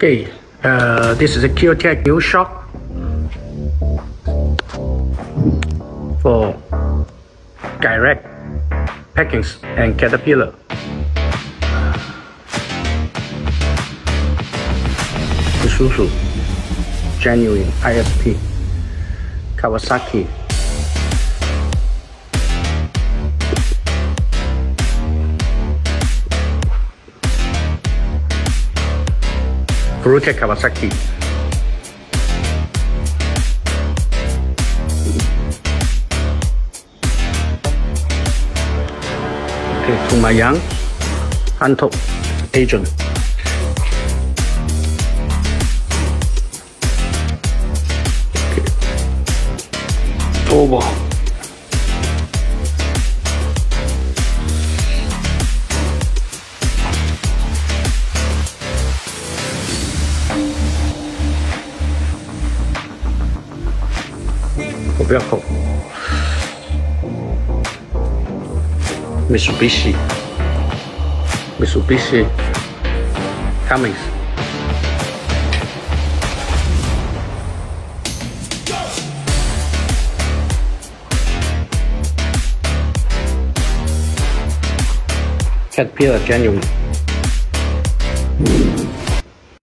Okay, this is a Kyotech new shock for direct packings and Caterpillar. Isuzu, genuine ISP, Kawasaki, Brute Kawasaki, okay, Tumayang, Hanto, Agent. Over. Vehicle. Mitsubishi Cummins. Caterpillar genuine.